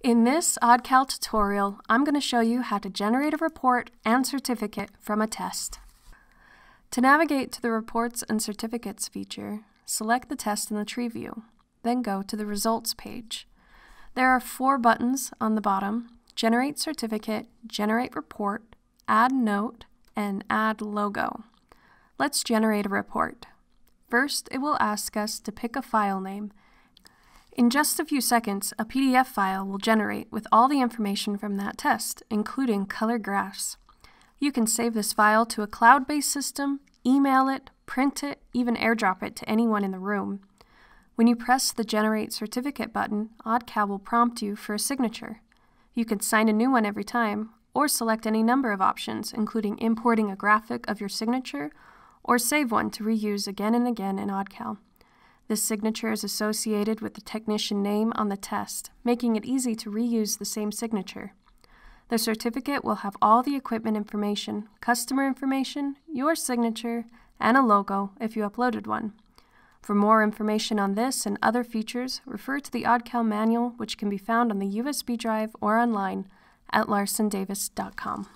In this AudCal tutorial, I'm going to show you how to generate a report and certificate from a test. To navigate to the Reports and Certificates feature, select the test in the tree view, then go to the Results page. There are 4 buttons on the bottom: Generate Certificate, Generate Report, Add Note, and Add Logo. Let's generate a report. First, it will ask us to pick a file name. In just a few seconds, a PDF file will generate with all the information from that test, including color graphs. You can save this file to a cloud-based system, email it, print it, even airdrop it to anyone in the room. When you press the Generate Certificate button, AudCal will prompt you for a signature. You can sign a new one every time, or select any number of options, including importing a graphic of your signature, or save one to reuse again and again in AudCal. This signature is associated with the technician name on the test, making it easy to reuse the same signature. The certificate will have all the equipment information, customer information, your signature, and a logo if you uploaded one. For more information on this and other features, refer to the AudCal manual, which can be found on the USB drive or online at larsondavis.com.